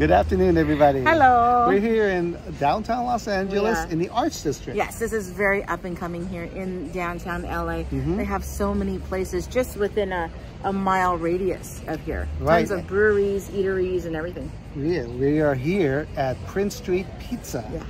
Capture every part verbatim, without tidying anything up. Good afternoon, everybody. Hello. We're here in downtown Los Angeles yeah. in the Arts District. Yes, this is very up and coming here in downtown L A. Mm-hmm. They have so many places just within a, a mile radius of here. Right. Tons of breweries, eateries, and everything. Yeah, we are here at Prince Street Pizza. Yes.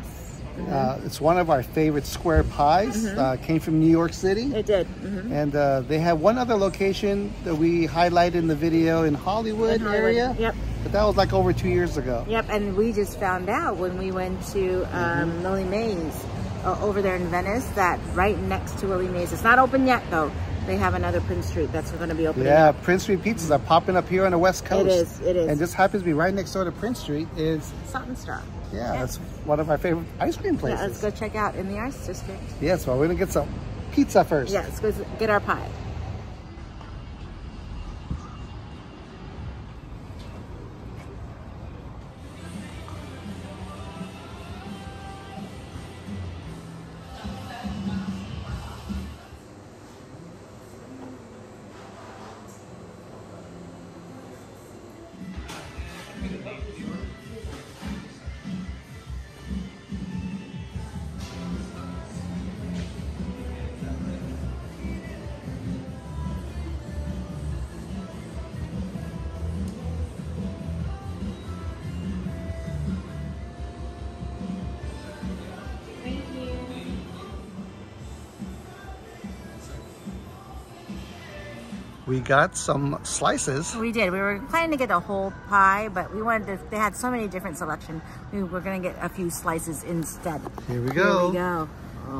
Mm-hmm. uh, it's one of our favorite square pies. Mm-hmm. uh, came from New York City. It did. Mm-hmm. And uh, they have one other location that we highlighted in the video in Hollywood, in Hollywood. area. Yep. But that was like over two years ago. Yep, and we just found out when we went to um, mm-hmm. Lilly Mae's uh, over there in Venice that right next to Lilly Mae's, it's not open yet though, they have another Prince Street that's going to be opening. Yeah, up. Prince Street Pizzas are popping up here on the West Coast. It is, it is. And this happens to be right next door to Prince Street is Salt and Straw. Yeah, yeah, that's one of our favorite ice cream places. Yeah, let's go check out in the Arts District. Yes, well, we're going to get some pizza first. Yeah, let's go get our pie. We got some slices. We did. We were planning to get a whole pie, but we wanted to, they had so many different selection. We were going to get a few slices instead. Here we go. Here we go. Oh,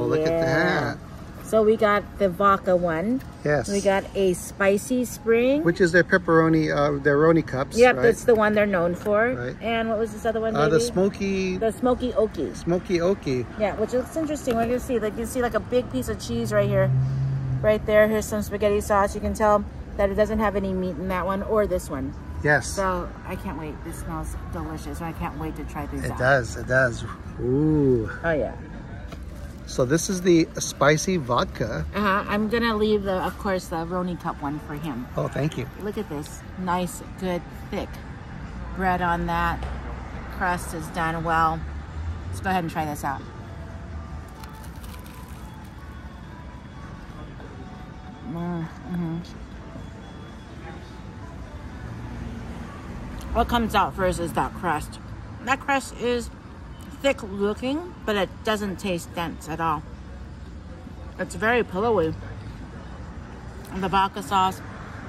oh look yeah. at that. So we got the vodka one. Yes. We got a spicy spring. Which is their pepperoni, uh, their roni cups. Yep, right? That's the one they're known for. Right. And what was this other one? Uh, the smoky. The smoky oaky. Smoky oaky. Yeah, which looks interesting. We're going to see, like, you see like a big piece of cheese right here. Right there, here's some spaghetti sauce. You can tell that it doesn't have any meat in that one or this one. Yes. So I can't wait. This smells delicious. I can't wait to try these out. It does. It does. Ooh. Oh, yeah. So this is the spicy vodka. Uh-huh. I'm going to leave, the, of course, the Roni Cup one for him. Oh, thank you. Look at this. Nice, good, thick bread on that. Crust is done well. Let's go ahead and try this out. Mm-hmm. What comes out first is that crust. That crust is thick looking, but it doesn't taste dense at all. It's very pillowy. The vodka sauce,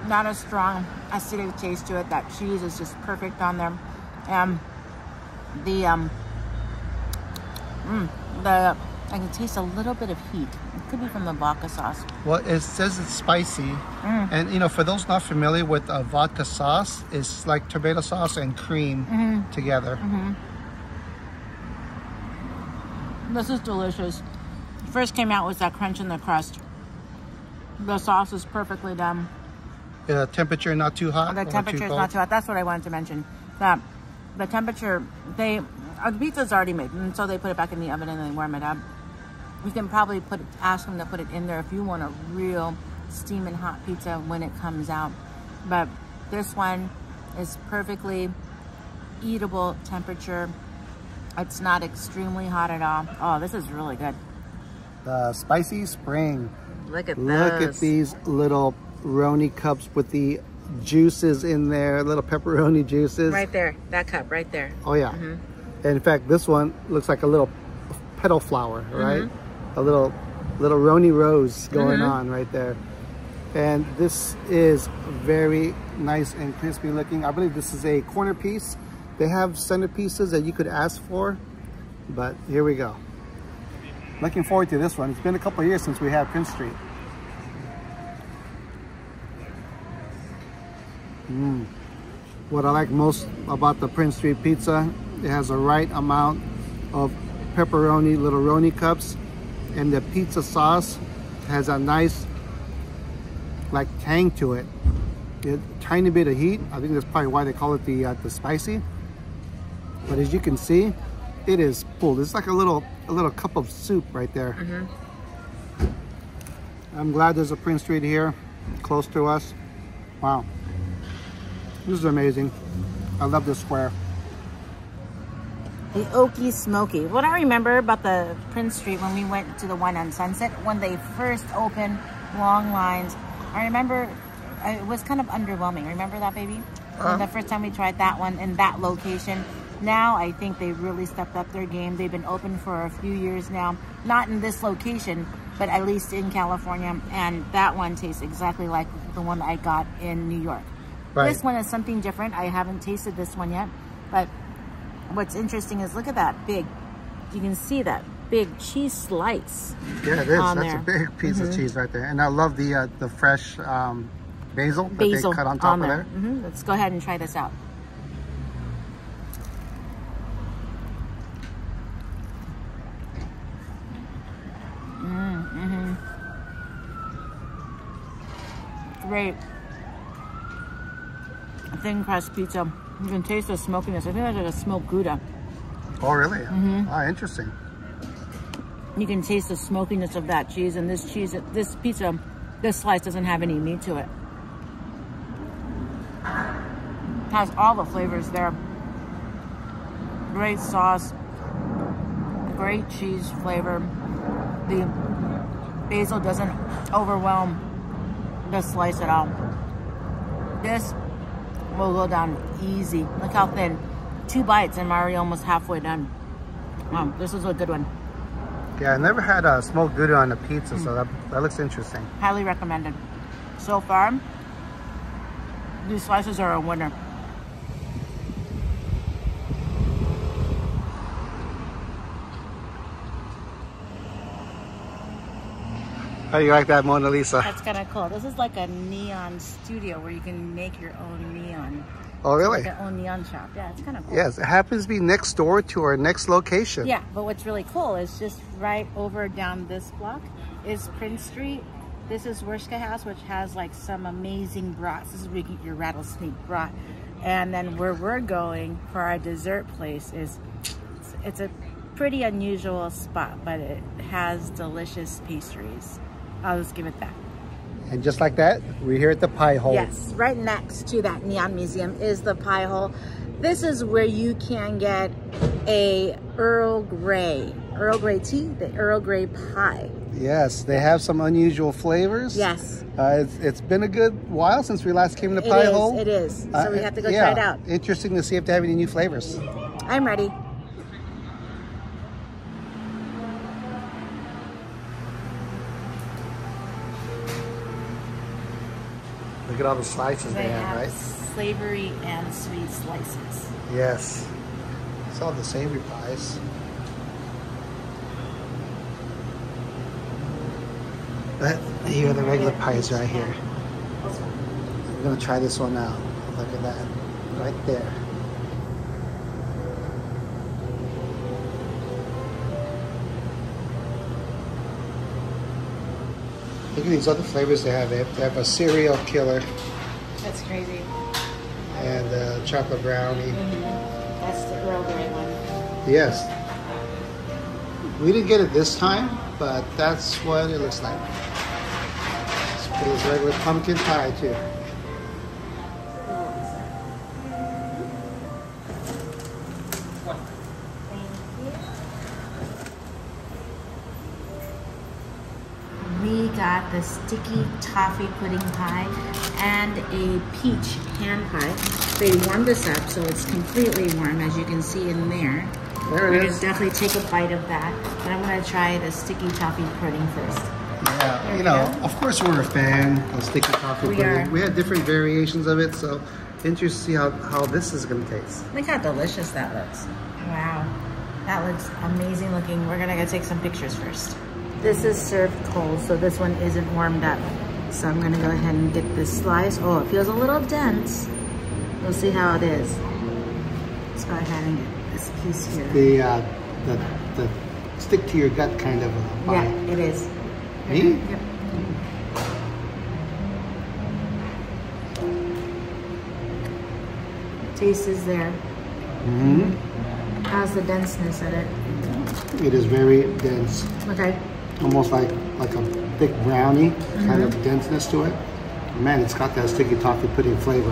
not a strong acidic taste to it. That cheese is just perfect on there. And the um, mm, the I can taste a little bit of heat. It could be from the vodka sauce. Well, it says it's spicy. Mm. And, you know, for those not familiar with uh, vodka sauce, it's like tomato sauce and cream mm-hmm. together. Mm-hmm. This is delicious. First came out was that crunch in the crust. The sauce is perfectly done. The temperature not too hot? The temperature is not too hot. That's what I wanted to mention. That the temperature, they... Our pizza's already made, and so they put it back in the oven and they warm it up. You can probably put it, ask them to put it in there if you want a real steaming hot pizza when it comes out. But this one is perfectly eatable temperature. It's not extremely hot at all. Oh, this is really good. The spicy spring. Look at Look those. Look at these little Roni cups with the juices in there, little pepperoni juices. Right there, that cup right there. Oh, yeah. Mm-hmm. And in fact, this one looks like a little petal flower, right? Mm-hmm. A little little Roni rose going mm-hmm. on right there. And this is very nice and crispy looking. I believe this is a corner piece. They have centerpieces that you could ask for, but here we go. Looking forward to this one. It's been a couple of years since we had Prince Street. Mm. What I like most about the Prince Street Pizza, it has the right amount of pepperoni, little Roni cups, and the pizza sauce has a nice, like, tang to it. A tiny bit of heat. I think that's probably why they call it the uh, the spicy. But as you can see, it is full. It's like a little a little cup of soup right there. Mm-hmm. I'm glad there's a Prince Street here, close to us. Wow, this is amazing. I love this square. The Oaky Smoky. What I remember about the Prince Street when we went to the one on Sunset, when they first opened, long lines. I remember it was kind of underwhelming. Remember that, baby? Uh-huh. The first time we tried that one in that location. Now I think they really stepped up their game. They've been open for a few years now. Not in this location, but at least in California. And that one tastes exactly like the one I got in New York. Right. This one is something different. I haven't tasted this one yet. But what's interesting is look at that big, you can see that big cheese slice. Yeah, it is. That's there. A big piece mm-hmm. of cheese right there. And I love the uh, the fresh um, basil, basil that they cut on top on of there. there. Mm-hmm. Let's go ahead and try this out. Great thin crust pizza. You can taste the smokiness. I think that's like a smoked Gouda. Oh, really? Mm-hmm. Ah, interesting. You can taste the smokiness of that cheese, and this cheese, this pizza, this slice doesn't have any meat to it. It has all the flavors there. Great sauce, great cheese flavor. The basil doesn't overwhelm the slice it all. This will go down easy. Look how thin. Two bites and I'm already almost halfway done. Wow, this is a good one. Yeah, I never had a smoked Gouda on a pizza, mm. so that, that looks interesting. Highly recommended. So far, these slices are a winner. How do you like that Mona Lisa? That's kind of cool. This is like a neon studio where you can make your own neon. Oh, really? Like your own neon shop. Yeah, it's kind of cool. Yes, it happens to be next door to our next location. Yeah, but what's really cool is just right over down this block is Prince Street. This is Wurstküche, which has like some amazing brats. This is where you get your rattlesnake brat. And then where we're going for our dessert place is, it's, it's a pretty unusual spot, but it has delicious pastries. I'll just give it that. And just like that, we're here at the Pie Hole. Yes, right next to that neon museum is the Pie Hole. This is where you can get a Earl Grey, Earl Grey tea, the Earl Grey pie. Yes, they have some unusual flavors. Yes. Uh, it's, it's been a good while since we last came to the Pie Hole. It is, so uh, we have to go yeah, try it out. Interesting to see if they have any new flavors. I'm ready. Look at all the slices they, they have, right? Savory and sweet slices. Yes. It's all the savory pies. But here are the regular pies right here. We're going to try this one out. Look at that. Right there. Look at these other flavors they have. They have, they have a cereal killer. That's crazy. And uh, chocolate brownie. Mm-hmm. That's the Earl Grey one. Yes. We didn't get it this time, but that's what it looks like. It's pretty as regular pumpkin pie too. Got the sticky toffee pudding pie and a peach hand pie. They warmed this up so it's completely warm, as you can see in there. There it is. We're gonna definitely take a bite of that. But I'm gonna try the sticky toffee pudding first. Yeah, you know, go. Of course we're a fan of sticky toffee we pudding. Are. We had different variations of it, so interesting to see how, how this is gonna taste. Look how delicious that looks. Wow, that looks amazing looking. We're gonna go take some pictures first. This is served cold, so this one isn't warmed up. So I'm gonna go ahead and get this slice. Oh, it feels a little dense. We'll see how it is. Let's go ahead and get this piece here. The, uh, the, the stick to your gut kind of a pie. Yeah, it is. Me? Mm-hmm. Yep. Mm-hmm. Taste is there. Mm-hmm. How's the denseness of it? It is very dense. Okay. Almost like like a thick brownie mm-hmm. kind of denseness to it. Man, it's got that sticky toffee pudding flavor.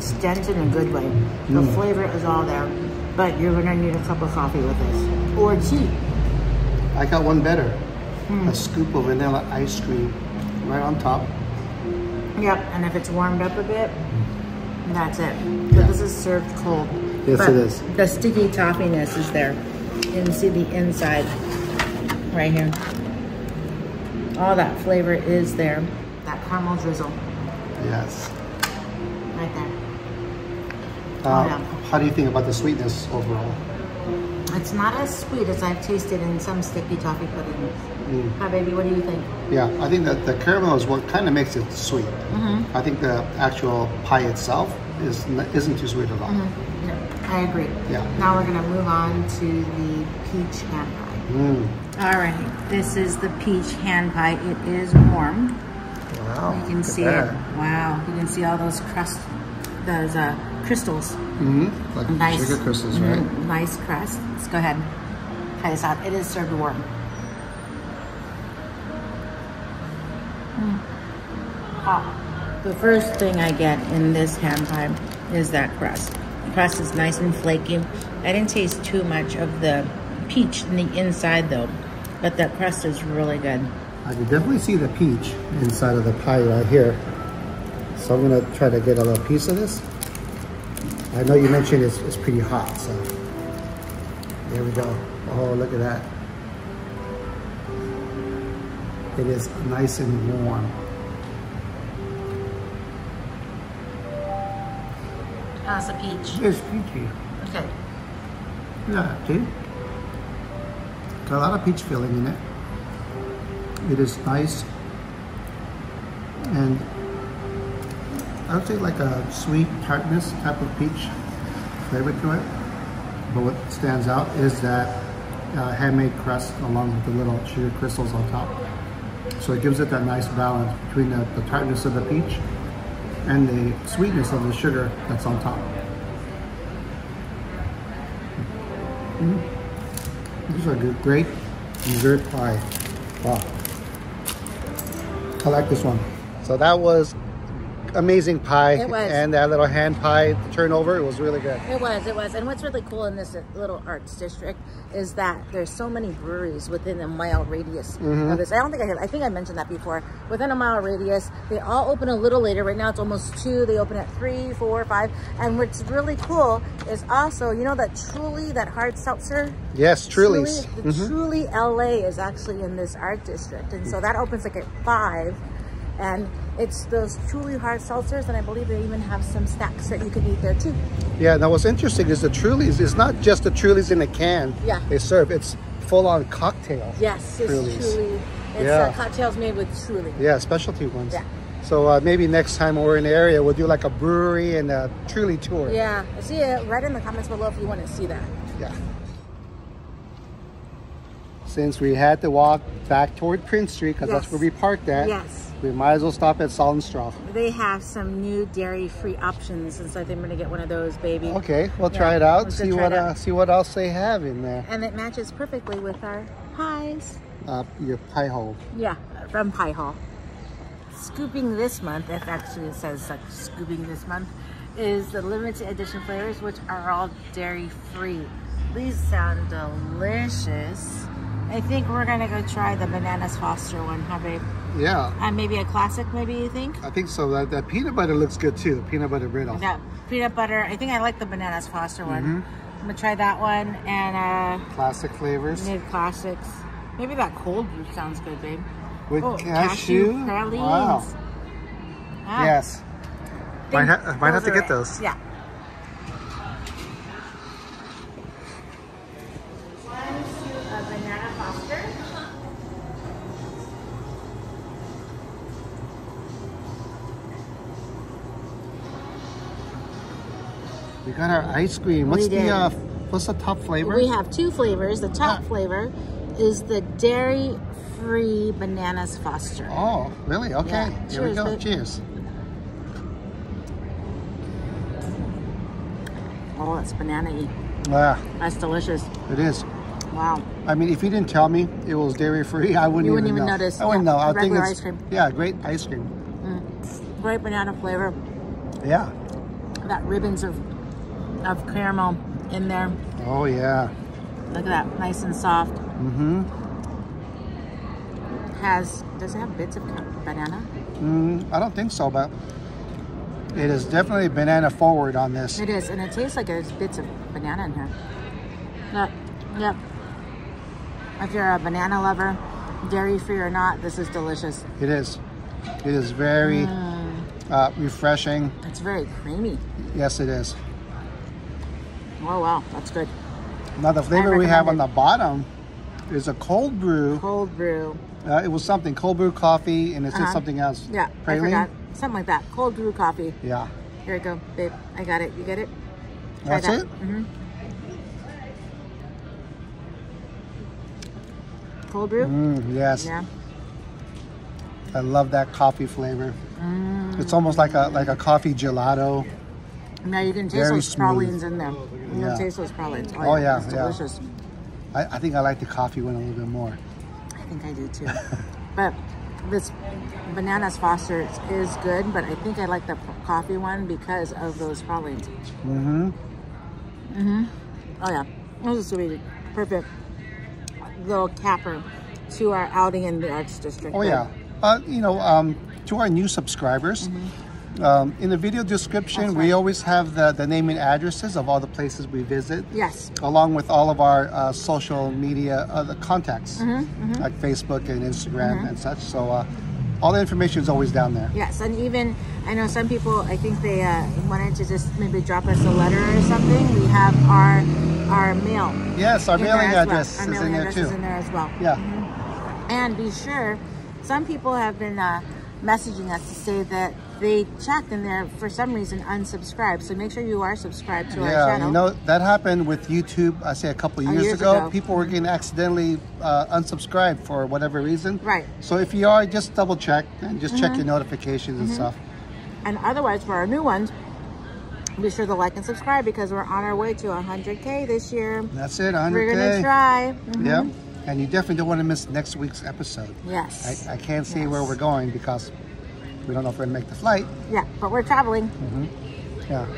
condensed in a good way. The mm. flavor is all there, but you're gonna need a cup of coffee with this, or tea. I got one better, mm. a scoop of vanilla ice cream right on top. Yep, and if it's warmed up a bit, that's it. But yeah. This is served cold. Yes, but it is. The sticky toppiness is there. You can see the inside right here. All that flavor is there. That caramel drizzle. Yes. Right there. Um, oh, yeah. How do you think about the sweetness overall? It's not as sweet as I've tasted in some sticky toffee puddings. Mm. Hi, baby, what do you think? Yeah, I think that the caramel is what kind of makes it sweet. Mm-hmm. I think the actual pie itself is, isn't too sweet at all. Mm-hmm. No, I agree. Yeah. Now we're going to move on to the peach hand pie. Mm. All right, this is the peach hand pie. It is warm. Wow. You can see there. it. Wow. You can see all those crust, those uh, crystals. Mm-hmm. Like nice, sugar crystals, mm-hmm. right? Nice crust. Let's go ahead and try this out. It is served warm. Mm. Ah, the first thing I get in this hand pie is that crust. The crust is nice and flaky. I didn't taste too much of the peach in the inside though, but that crust is really good. I can definitely see the peach inside of the pie right here. So I'm going to try to get a little piece of this. I know you mentioned it's, it's pretty hot, so there we go. Oh, look at that. It is nice and warm. How's the peach? It's peachy. Okay. Yeah, see? Got a lot of peach filling in it. It is nice and I would say like a sweet tartness type of peach flavor to it. But what stands out is that uh, handmade crust along with the little sugar crystals on top. So it gives it that nice balance between the, the tartness of the peach and the sweetness of the sugar that's on top. Mm-hmm. These are good, great dessert pie. Wow. I like this one. So that was amazing pie. It was. And that little hand pie turnover, it was really good. It was, it was. And what's really cool in this little arts district is that there's so many breweries within a mile radius mm-hmm. of this. I don't think I did. I think I mentioned that before. Within a mile radius, they all open a little later. Right now it's almost two. They open at three, four, five. And what's really cool is also, you know that Truly, that hard seltzer? Yes, Truly's. Truly, mm-hmm. Truly L A is actually in this art district. And so that opens like at five. And it's those Truly hard seltzers, and I believe they even have some snacks that you can eat there too. Yeah, now what's interesting is the Truly's, it's not just the Truly's in a can yeah. they serve, it's full-on cocktail. Yes, it's Truly's. Truly. It's yeah. uh, cocktails made with Truly. Yeah, specialty ones. Yeah. So uh, maybe next time we're in the area, we'll do like a brewery and a Truly tour. Yeah, see it right in the comments below if you want to see that. Yeah. Since we had to walk back toward Prince Street, because yes. that's where we parked at. Yes. We might as well stop at Salt and Straw. They have some new dairy-free options, and so I think I'm gonna get one of those, baby. Okay, we'll yeah, try it out. See what uh, out. see what else they have in there. And it matches perfectly with our pies. Uh, your pie hole. Yeah, from Pie Hole. Scooping this month, if actually it says like scooping this month, is the limited edition flavors, which are all dairy-free. These sound delicious. I think we're gonna go try the Bananas Foster one, huh, babe? Yeah. And uh, maybe a classic, maybe you think? I think so. That, that peanut butter looks good too. Peanut butter brittle. Yeah, peanut butter. I think I like the Bananas Foster one. Mm-hmm. I'm gonna try that one and uh, classic flavors. Mid classics. Maybe that cold brew sounds good, babe. With oh, cashew, cashew pralines. Wow. wow. Yes. Might, ha might have to get right. those. Yeah. We got our ice cream. What's the uh, what's the top flavor? We have two flavors. The top ah. flavor is the dairy-free Bananas Foster. Oh, really? Okay. Yeah. Here Cheers, we go. Babe. Cheers. Oh, it's banana-y. Ah. That's delicious. It is. Wow. I mean, if you didn't tell me it was dairy-free, I wouldn't, you wouldn't even, even know. notice. I wouldn't yeah, know. I think it's, ice cream. Yeah, great ice cream. Mm. Great banana flavor. Yeah. that ribbons of of caramel in there. Oh yeah. Look at that, nice and soft. Mm-hmm. Has does it have bits of banana? Mm, I don't think so, but it is definitely banana forward on this. It is, and it tastes like there's bits of banana in here. Yep, yep. If you're a banana lover, dairy free or not, this is delicious. It is. It is very mm. uh, refreshing. It's very creamy. Yes, it is. Oh wow, that's good. Now the flavor we have on the bottom is a cold brew. Cold brew. Uh, it was something cold brew coffee, and it said uh-huh. something else. Yeah, praline? I forgot. Something like that. Cold brew coffee. Yeah. Here we go, babe. I got it. You get it? Try That's that. it. Mm-hmm. Cold brew. Mm, yes. Yeah. I love that coffee flavor. Mm. It's almost like a like a coffee gelato. Now you can taste Very those pralines in there. You can yeah. taste those pralines. Oh, oh yeah, it's yeah. delicious. I, I think I like the coffee one a little bit more. I think I do too. But this bananas Foster's is good, but I think I like the coffee one because of those pralines. Mm-hmm. Mm-hmm. Oh yeah, this is sweet. Perfect little capper to our outing in the Arts District. Oh yeah, uh, you know, um, to our new subscribers. Mm-hmm. Um, in the video description, right. we always have the, the name and addresses of all the places we visit. Yes. Along with all of our uh, social media uh, the contacts, mm-hmm, mm-hmm. like Facebook and Instagram mm-hmm. and such. So uh, all the information is always down there. Yes, and even, I know some people, I think they uh, wanted to just maybe drop us a letter or something. We have our our mail. Yes, our mailing address is in there too. Our mailing address is in there as well. Yeah. Mm-hmm. And be sure, some people have been uh, messaging us to say that they checked and they're for some reason unsubscribed, so make sure you are subscribed to yeah, our channel. You know, that happened with YouTube, I say a couple years, years ago, ago people were getting accidentally uh, unsubscribed for whatever reason, right? So if you are, just double check and just mm-hmm. check your notifications mm-hmm. and stuff. And otherwise, for our new ones, be sure to like and subscribe, because we're on our way to one hundred K this year. That's it, one hundred K. We're gonna try. Mm-hmm. Yep. And you definitely don't want to miss next week's episode. Yes. I, I can't say yes. where we're going, because we don't know if we're gonna make the flight. Yeah, but we're traveling. Mm-hmm. Yeah.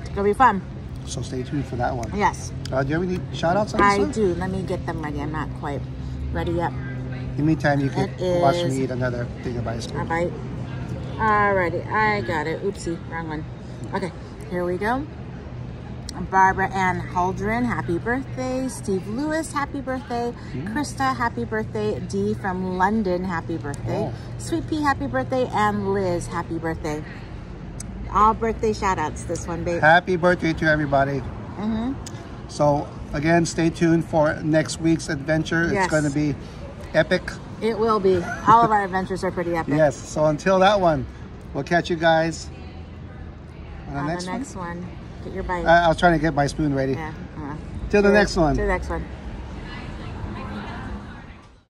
It's gonna be fun. So stay tuned for that one. Yes. Uh, do you have any shout outs on this I one? do. Let me get them ready. I'm not quite ready yet. In the meantime, you can watch me eat another thing of ice cream. All right. Alrighty, I got it. Oopsie, wrong one. Okay, here we go. Barbara Ann Haldren, happy birthday. Steve Lewis, happy birthday. Mm. Krista, happy birthday. Dee from London, happy birthday. Oh. Sweet Pea, happy birthday. And Liz, happy birthday. All birthday shout outs this one, babe. Happy birthday to everybody. Mm-hmm. So again, stay tuned for next week's adventure. Yes. It's going to be epic. It will be. All of our adventures are pretty epic. Yes. So until that one, we'll catch you guys on the on next, the next one. one. Your bite. I, I was trying to get my spoon ready. Yeah. Uh-huh. Till the next one. Till the next one.